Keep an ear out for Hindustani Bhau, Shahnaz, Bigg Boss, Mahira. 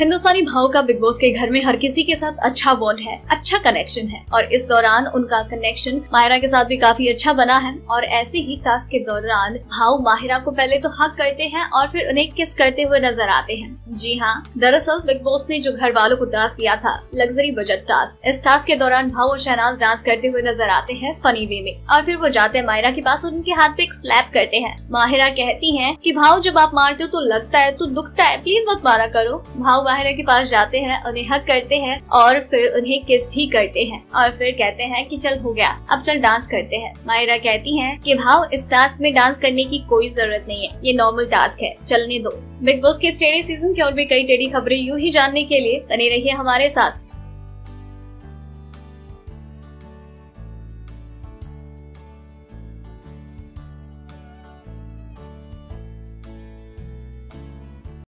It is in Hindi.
हिंदुस्तानी भाऊ का बिग बॉस के घर में हर किसी के साथ अच्छा बॉन्ड है, अच्छा कनेक्शन है और इस दौरान उनका कनेक्शन माहिरा के साथ भी काफी अच्छा बना है। और ऐसे ही टास्क के दौरान भाऊ माहिरा को पहले तो हक करते हैं और फिर उन्हें किस करते हुए नजर आते हैं। जी हाँ, दरअसल बिग बॉस ने जो घर वालों को टास्क दिया था, लग्जरी बजट टास्क, इस टास्क के दौरान भाऊ और शहनाज डांस करते हुए नजर आते हैं फनी वे में और फिर वो जाते हैं माहिरा के पास और उनके हाथ पे एक स्लैप करते हैं। माहिरा कहती है कि भाऊ जब आप मारते हो तो लगता है, तो दुखता है, प्लीज मत मारा करो। भाऊ माहिरा के पास जाते हैं, उन्हें हक करते हैं और फिर उन्हें किस भी करते हैं और फिर कहते हैं कि चल हो गया, अब चल डांस करते हैं। माहिरा कहती हैं कि भाऊ इस टास्क में डांस करने की कोई जरूरत नहीं है, ये नॉर्मल टास्क है, चलने दो। बिग बॉस के इस टेढ़े सीजन के और भी कई टेढ़ी खबरें यूं ही जानने के लिए बने रहिए हमारे साथ।